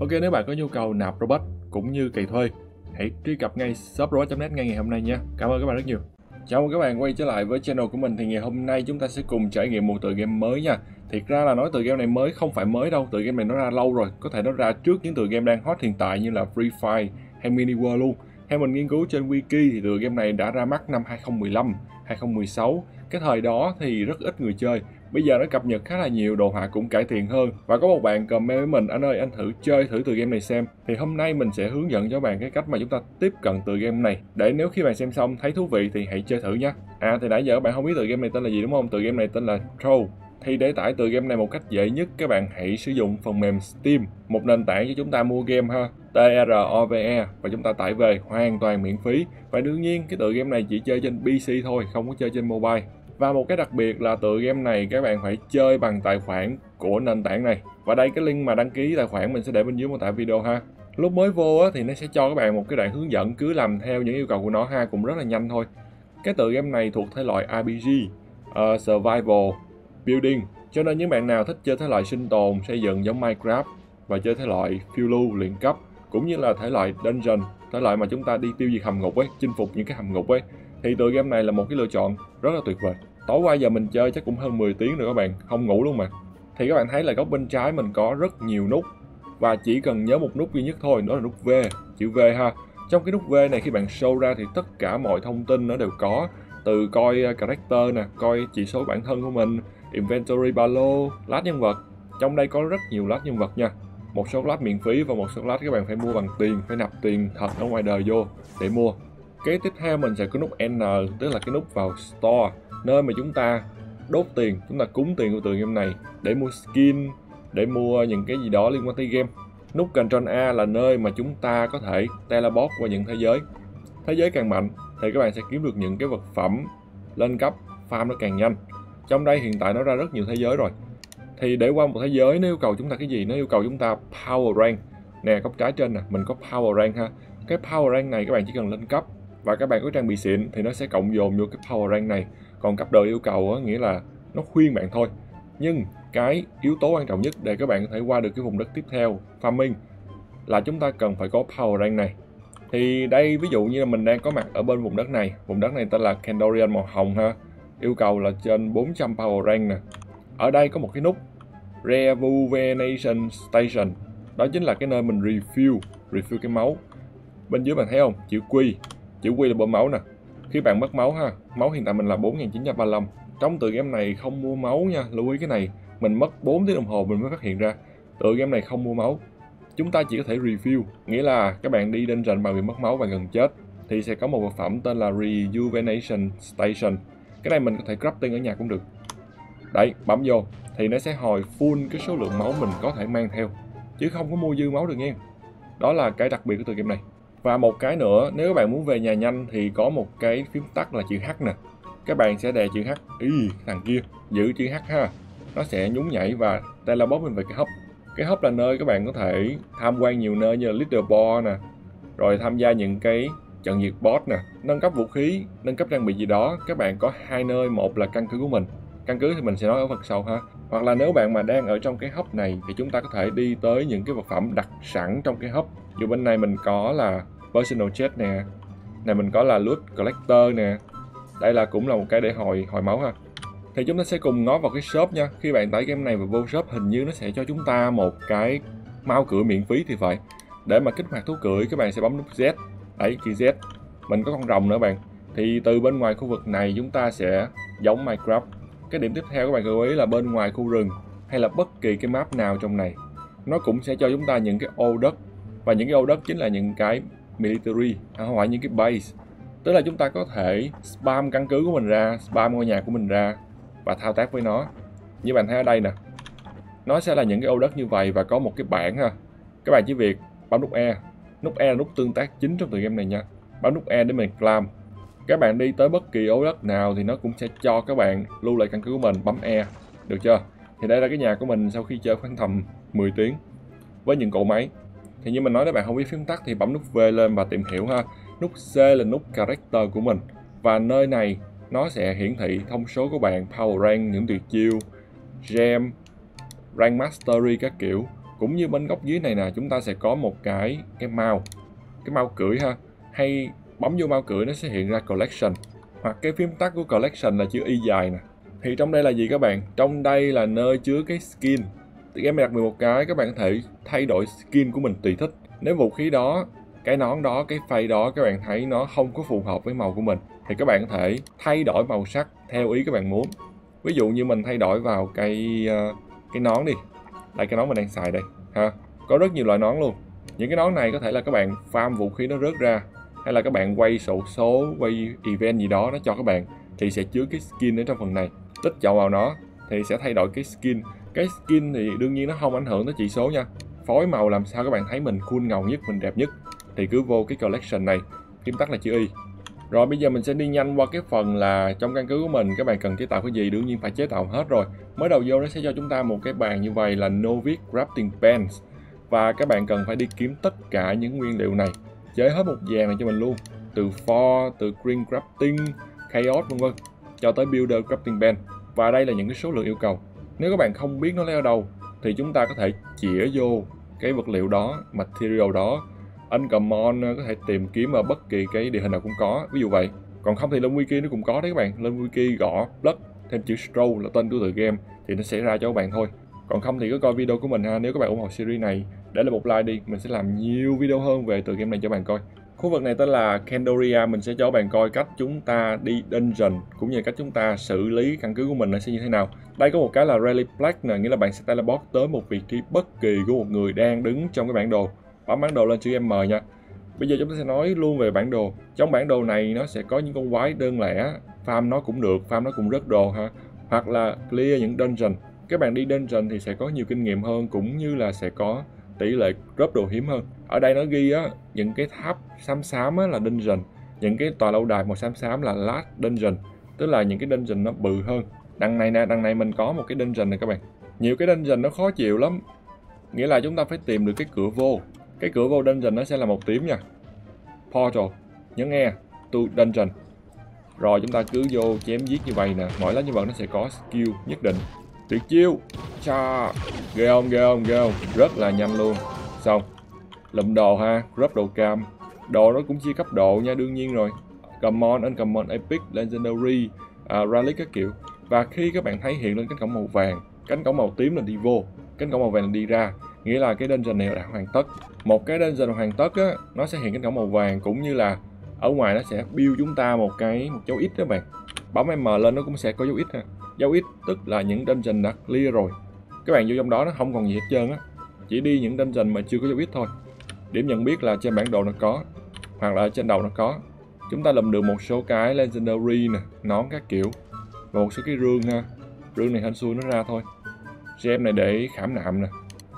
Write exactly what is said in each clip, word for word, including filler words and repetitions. Ok, nếu bạn có nhu cầu nạp Robux cũng như kỳ thuê, hãy truy cập ngay shop pro chấm net ngay ngày hôm nay nha. Cảm ơn các bạn rất nhiều. Chào mừng các bạn quay trở lại với channel của mình. Thì ngày hôm nay chúng ta sẽ cùng trải nghiệm một tựa game mới nha. Thiệt ra là nói tựa game này mới không phải mới đâu, tựa game này nó ra lâu rồi, có thể nó ra trước những tựa game đang hot hiện tại như là Free Fire hay Mini World luôn. Theo mình nghiên cứu trên Wiki thì tựa game này đã ra mắt năm hai không một lăm, hai không một sáu. Cái thời đó thì rất ít người chơi. Bây giờ nó cập nhật khá là nhiều, đồ họa cũng cải thiện hơn. Và có một bạn comment với mình: anh ơi, anh thử chơi thử tựa game này xem. Thì hôm nay mình sẽ hướng dẫn cho bạn cái cách mà chúng ta tiếp cận tựa game này, để nếu khi bạn xem xong thấy thú vị thì hãy chơi thử nha. À thì nãy giờ các bạn không biết tựa game này tên là gì đúng không? Tựa game này tên là Trove. Thì để tải tựa game này một cách dễ nhất, các bạn hãy sử dụng phần mềm Steam, một nền tảng cho chúng ta mua game ha, T R O V E, và chúng ta tải về hoàn toàn miễn phí. Và đương nhiên cái tựa game này chỉ chơi trên P C thôi, không có chơi trên mobile. Và một cái đặc biệt là tựa game này các bạn phải chơi bằng tài khoản của nền tảng này. Và đây cái link mà đăng ký tài khoản mình sẽ để bên dưới mô tả video ha. Lúc mới vô á, thì nó sẽ cho các bạn một cái đoạn hướng dẫn, cứ làm theo những yêu cầu của nó ha, cũng rất là nhanh thôi. Cái tựa game này thuộc thể loại R P G, uh, Survival, Building. Cho nên những bạn nào thích chơi thể loại sinh tồn, xây dựng giống Minecraft, và chơi thể loại phiêu lưu, luyện cấp, cũng như là thể loại Dungeon, thể loại mà chúng ta đi tiêu diệt hầm ngục ấy, chinh phục những cái hầm ngục ấy, thì tựa game này là một cái lựa chọn rất là tuyệt vời. Tối qua giờ mình chơi chắc cũng hơn mười tiếng rồi các bạn, không ngủ luôn mà. Thì các bạn thấy là góc bên trái mình có rất nhiều nút, và chỉ cần nhớ một nút duy nhất thôi, đó là nút V, chữ V ha. Trong cái nút V này khi bạn show ra thì tất cả mọi thông tin nó đều có, từ coi character nè, coi chỉ số bản thân của mình, inventory ba lô, lát nhân vật. Trong đây có rất nhiều lát nhân vật nha. Một số lát miễn phí và một số lát các bạn phải mua bằng tiền, phải nạp tiền thật ở ngoài đời vô để mua. Cái tiếp theo mình sẽ có nút N, tức là cái nút vào store, nơi mà chúng ta đốt tiền, chúng ta cúng tiền của tựa game này để mua skin, để mua những cái gì đó liên quan tới game. Nút Ctrl A là nơi mà chúng ta có thể teleport qua những thế giới. Thế giới càng mạnh thì các bạn sẽ kiếm được những cái vật phẩm, lên cấp, farm nó càng nhanh. Trong đây hiện tại nó ra rất nhiều thế giới rồi. Thì để qua một thế giới nó yêu cầu chúng ta cái gì? Nó yêu cầu chúng ta Power Rank. Nè, góc trái trên nè, mình có Power Rank ha. Cái Power Rank này các bạn chỉ cần lên cấp và các bạn có trang bị xịn thì nó sẽ cộng dồn vô cái Power Rank này. Còn cấp độ yêu cầu á, nghĩa là nó khuyên bạn thôi. Nhưng cái yếu tố quan trọng nhất để các bạn có thể qua được cái vùng đất tiếp theo, farming, là chúng ta cần phải có Power Rank này. Thì đây ví dụ như là mình đang có mặt ở bên vùng đất này. Vùng đất này tên là Candorian màu hồng ha. Yêu cầu là trên bốn trăm Power Rank nè. Ở đây có một cái nút Rejuvenation Station. Đó chính là cái nơi mình refill, refill cái máu. Bên dưới bạn thấy không? Chữ Q. Chữ Q là bơm máu nè. Khi bạn mất máu ha, máu hiện tại mình là bốn nghìn chín trăm ba mươi lăm. Trong tựa game này không mua máu nha, lưu ý cái này. Mình mất bốn tiếng đồng hồ mình mới phát hiện ra. Tựa game này không mua máu. Chúng ta chỉ có thể refill, nghĩa là các bạn đi dungeon mà bị mất máu và gần chết thì sẽ có một vật phẩm tên là Rejuvenation Station. Cái này mình có thể crafting ở nhà cũng được. Đấy, bấm vô thì nó sẽ hồi full cái số lượng máu mình có thể mang theo, chứ không có mua dư máu được nha. Đó là cái đặc biệt của tựa game này. Và một cái nữa, nếu các bạn muốn về nhà nhanh thì có một cái phím tắt là chữ H nè. Các bạn sẽ đè chữ H. Ý, thằng kia giữ chữ H ha. Nó sẽ nhún nhảy và teleport mình về cái hub. Cái hub là nơi các bạn có thể tham quan nhiều nơi như là leader board nè, rồi tham gia những cái trận diệt boss nè, nâng cấp vũ khí, nâng cấp trang bị gì đó. Các bạn có hai nơi, một là căn cứ của mình. Căn cứ thì mình sẽ nói ở phần sau ha. Hoặc là nếu bạn mà đang ở trong cái hub này thì chúng ta có thể đi tới những cái vật phẩm đặt sẵn trong cái hub. Dù bên này mình có là personal chat nè, này mình có là loot collector nè. Đây là cũng là một cái để hồi hồi máu ha. Thì chúng ta sẽ cùng ngó vào cái shop nha. Khi bạn tải game này và vô shop, hình như nó sẽ cho chúng ta một cái mao cửa miễn phí thì phải. Để mà kích hoạt thú cưỡi các bạn sẽ bấm nút Z. Đấy, chữ Z. Mình có con rồng nữa bạn. Thì từ bên ngoài khu vực này chúng ta sẽ giống Minecraft. Cái điểm tiếp theo các bạn lưu ý là bên ngoài khu rừng hay là bất kỳ cái map nào trong này, nó cũng sẽ cho chúng ta những cái ô đất. Và những cái ô đất chính là những cái military, à, không phải những cái base. Tức là chúng ta có thể spam căn cứ của mình ra, spam ngôi nhà của mình ra và thao tác với nó. Như bạn thấy ở đây nè, nó sẽ là những cái ô đất như vậy và có một cái bảng ha. Các bạn chỉ việc bấm nút E. Nút E là nút tương tác chính trong tựa game này nha. Bấm nút E để mình climb. Các bạn đi tới bất kỳ ô đất nào thì nó cũng sẽ cho các bạn lưu lại căn cứ của mình, bấm E. Được chưa? Thì đây là cái nhà của mình sau khi chơi khoảng tầm mười tiếng với những cỗ máy. Thì như mình nói, các bạn không biết phím tắt thì bấm nút V lên và tìm hiểu ha. Nút C là nút character của mình. Và nơi này nó sẽ hiển thị thông số của bạn, power rank, những tuyệt chiêu, gem, rank mastery các kiểu. Cũng như bên góc dưới này nè, chúng ta sẽ có một cái cái màu, cái màu cưỡi ha. Hay bấm vô màu cưỡi nó sẽ hiện ra collection. Hoặc cái phím tắt của collection là chữ Y dài nè. Thì trong đây là gì các bạn? Trong đây là nơi chứa cái skin. Thì em đặt mười một cái, các bạn có thể thay đổi skin của mình tùy thích. Nếu vũ khí đó, cái nón đó, cái face đó các bạn thấy nó không có phù hợp với màu của mình thì các bạn có thể thay đổi màu sắc theo ý các bạn muốn. Ví dụ như mình thay đổi vào cái cái nón đi. Đây, cái nón mình đang xài đây ha. Có rất nhiều loại nón luôn. Những cái nón này có thể là các bạn farm vũ khí nó rớt ra, hay là các bạn quay sổ số, quay event gì đó nó cho các bạn, thì sẽ chứa cái skin ở trong phần này. Tích chọn vào nó thì sẽ thay đổi cái skin. Cái skin thì đương nhiên nó không ảnh hưởng tới chỉ số nha. Phối màu làm sao các bạn thấy mình cool ngầu nhất, mình đẹp nhất thì cứ vô cái collection này, phím tắt là chữ Y. Rồi bây giờ mình sẽ đi nhanh qua cái phần là trong căn cứ của mình các bạn cần chế tạo cái gì. Đương nhiên phải chế tạo hết rồi. Mới đầu vô nó sẽ cho chúng ta một cái bàn như vậy là Novice Crafting Pens. Và các bạn cần phải đi kiếm tất cả những nguyên liệu này, chế hết một dàn này cho mình luôn. Từ For, từ Green Crafting, Chaos vân vân, cho tới Builder Crafting Pen. Và đây là những cái số lượng yêu cầu. Nếu các bạn không biết nó lấy ở đâu thì chúng ta có thể chĩa vô cái vật liệu đó, material đó. Uncommon có thể tìm kiếm ở bất kỳ cái địa hình nào cũng có, ví dụ vậy. Còn không thì lên Wiki nó cũng có đấy các bạn. Lên Wiki gõ plus thêm chữ Trove là tên của tựa game thì nó sẽ ra cho các bạn thôi. Còn không thì cứ coi video của mình ha. Nếu các bạn ủng hộ series này, để lại một like đi. Mình sẽ làm nhiều video hơn về tựa game này cho các bạn coi. Khu vực này tên là Candorian. Mình sẽ cho các bạn coi cách chúng ta đi dungeon, cũng như cách chúng ta xử lý căn cứ của mình nó sẽ như thế nào. Đây có một cái là Rally Black nè, nghĩa là bạn sẽ teleport tới một vị trí bất kỳ của một người đang đứng trong cái bản đồ. Bấm bản đồ lên chữ M nha. Bây giờ chúng ta sẽ nói luôn về bản đồ. Trong bản đồ này nó sẽ có những con quái đơn lẻ, farm nó cũng được, farm nó cũng rất đồ ha. Hoặc là clear những dungeon. Các bạn đi dungeon thì sẽ có nhiều kinh nghiệm hơn, cũng như là sẽ có tỷ lệ drop đồ hiếm hơn. Ở đây nó ghi á, những cái tháp xám xám á là dungeon, những cái tòa lâu đài màu xám xám là last dungeon, tức là những cái dungeon nó bự hơn. Đằng này nè, đằng này mình có một cái dungeon này các bạn. Nhiều cái dungeon nó khó chịu lắm. Nghĩa là chúng ta phải tìm được cái cửa vô. Cái cửa vô dungeon nó sẽ là một tím nha. Portal, nhớ nghe, to dungeon. Rồi chúng ta cứ vô chém giết như vậy nè. Mỗi lá như vậy nó sẽ có skill nhất định. Tuyệt chiêu, cha, ghê không, ghê không, ghê không, rất là nhanh luôn. Xong, lụm đồ ha, grab đồ cam. Đồ nó cũng chia cấp độ nha, đương nhiên rồi. Common, Uncommon, Epic, Legendary, uh, Rally các kiểu. Và khi các bạn thấy hiện lên cánh cổng màu vàng, cánh cổng màu tím là đi vô, cánh cổng màu vàng là đi ra. Nghĩa là cái dungeon này đã hoàn tất. Một cái dungeon hoàn tất á, nó sẽ hiện cánh cổng màu vàng, cũng như là ở ngoài nó sẽ build chúng ta một cái một dấu X đó bạn. Bấm M lên nó cũng sẽ có dấu X ha. Dấu X tức là những dungeon đã clear rồi. Các bạn vô trong đó nó không còn gì hết trơn á. Chỉ đi những dungeon mà chưa có dấu X thôi. Điểm nhận biết là trên bản đồ nó có, hoặc là trên đầu nó có. Chúng ta lượm được một số cái Legendary nè, nón các kiểu, và một số cái rương ha. Rương này hên xui nó ra thôi. Gem này để khảm nạm nè.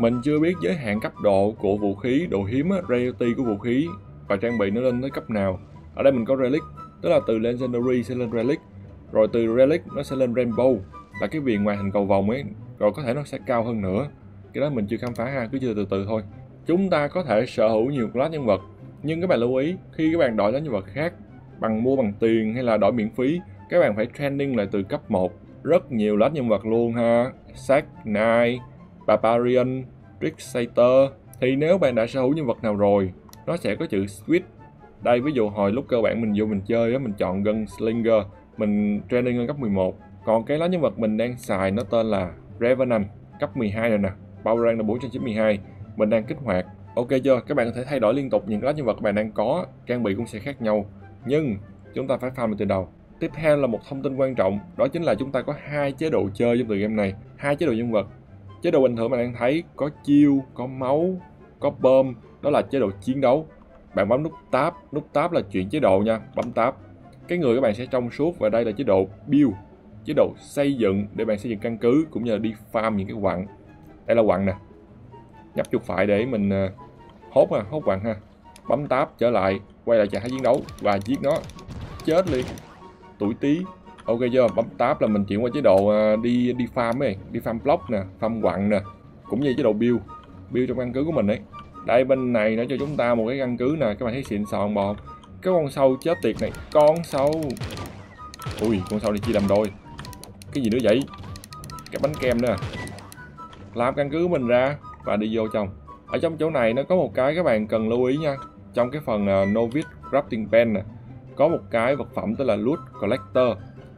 Mình chưa biết giới hạn cấp độ của vũ khí, độ hiếm, rarity của vũ khí và trang bị nó lên tới cấp nào. Ở đây mình có Relic, tức là từ Legendary sẽ lên Relic, rồi từ Relic nó sẽ lên Rainbow, là cái viền ngoài hình cầu vòng ấy, rồi có thể nó sẽ cao hơn nữa. Cái đó mình chưa khám phá ha, cứ chưa từ từ thôi. Chúng ta có thể sở hữu nhiều class nhân vật, nhưng các bạn lưu ý, khi các bạn đổi class nhân vật khác bằng mua bằng tiền hay là đổi miễn phí, các bạn phải training lại từ cấp một. Rất nhiều class nhân vật luôn ha, Sack, Knight, Barbarian, Trickster. Thì nếu bạn đã sở hữu nhân vật nào rồi, nó sẽ có chữ Switch. Đây ví dụ hồi lúc cơ bản mình vô mình chơi á, mình chọn Gun Slinger, mình training lên cấp mười một. Còn cái lá nhân vật mình đang xài nó tên là Revenant, cấp mười hai rồi nè, bao rank là bốn trăm chín mươi hai, mình đang kích hoạt. Ok chưa? Các bạn có thể thay đổi liên tục những lá nhân vật các bạn đang có, trang bị cũng sẽ khác nhau. Nhưng chúng ta phải farm từ đầu. Tiếp theo là một thông tin quan trọng, đó chính là chúng ta có hai chế độ chơi trong tựa game này, hai chế độ nhân vật. Chế độ bình thường bạn đang thấy có chiêu, có máu, có bom, đó là chế độ chiến đấu. Bạn bấm nút tab, nút tab là chuyển chế độ nha, bấm tab. Cái người các bạn sẽ trong suốt, và đây là chế độ build, chế độ xây dựng để bạn xây dựng căn cứ cũng như là đi farm những cái quặng. Đây là quặng nè. Nhấp chuột phải để mình uh, hốt ha, hốt quặng ha. Bấm tab trở lại, quay lại trạng thái chiến đấu và giết nó. Chết liền. Tuổi tí. Ok chưa? Bấm tab là mình chuyển qua chế độ uh, đi đi farm ấy, đi farm block nè, farm quặng nè, cũng như chế độ build, build trong căn cứ của mình ấy. Đây bên này nó cho chúng ta một cái căn cứ nè, các bạn thấy xịn sòn bò. Cái con sâu chết tiệt này, con sâu. Ui, con sâu này chia làm đôi. Cái gì nữa vậy? Cái bánh kem nữa à? Làm căn cứ mình ra, và đi vô trong. Ở trong chỗ này nó có một cái các bạn cần lưu ý nha. Trong cái phần uh, Novice Crafting Pen nè, có một cái vật phẩm tên là Loot Collector.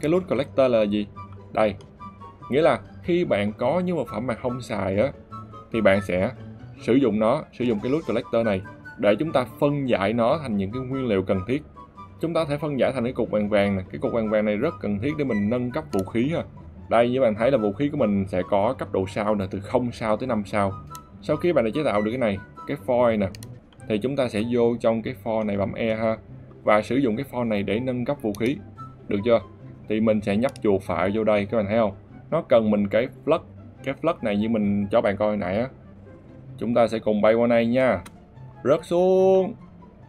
Cái Loot Collector là gì? Đây. Nghĩa là khi bạn có những vật phẩm mà không xài á, thì bạn sẽ sử dụng nó, sử dụng cái Loot Collector này để chúng ta phân giải nó thành những cái nguyên liệu cần thiết. Chúng ta có thể phân giải thành cái cục vàng vàng này. Cái cục vàng vàng này rất cần thiết để mình nâng cấp vũ khí ha. Đây, như bạn thấy là vũ khí của mình sẽ có cấp độ sao nè, từ không sao tới năm sao. Sau khi bạn đã chế tạo được cái này, cái foil nè, thì chúng ta sẽ vô trong cái foil này, bấm E ha, và sử dụng cái foil này để nâng cấp vũ khí. Được chưa? Thì mình sẽ nhấp chuột phải vô đây, các bạn thấy không? Nó cần mình cái plug, cái plug này như mình cho bạn coi hồi nãy á. Chúng ta sẽ cùng bay qua đây nha. Rớt xuống.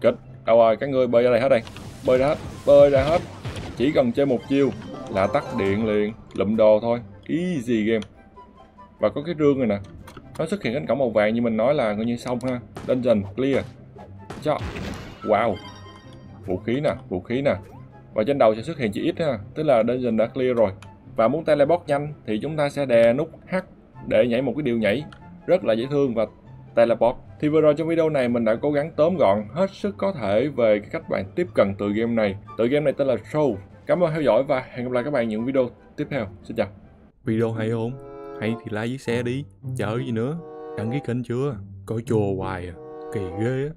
Kịch. Đâu rồi, các người bơi ra đây hết đây. Bơi ra hết, bơi ra hết. Chỉ cần chơi một chiêu là tắt điện liền, lụm đồ thôi. Easy game. Và có cái rương này nè. Nó xuất hiện cánh cổng màu vàng như mình nói là coi như xong ha. Dungeon clear. Cho. Wow. Vũ khí nè, vũ khí nè. Và trên đầu sẽ xuất hiện chữ X ha, tức là dungeon đã clear rồi. Và muốn teleport nhanh thì chúng ta sẽ đè nút H để nhảy một cái điều nhảy rất là dễ thương và teleport. Thì vừa rồi trong video này mình đã cố gắng tóm gọn hết sức có thể về cái cách bạn tiếp cận tựa game này. Tựa game này tên là Trove. Cảm ơn theo dõi và hẹn gặp lại các bạn những video tiếp theo. Xin chào. Video hay không? Hay thì like với share đi. Chờ gì nữa? Đăng ký kênh chưa? Coi chùa hoài à. Kỳ ghê á.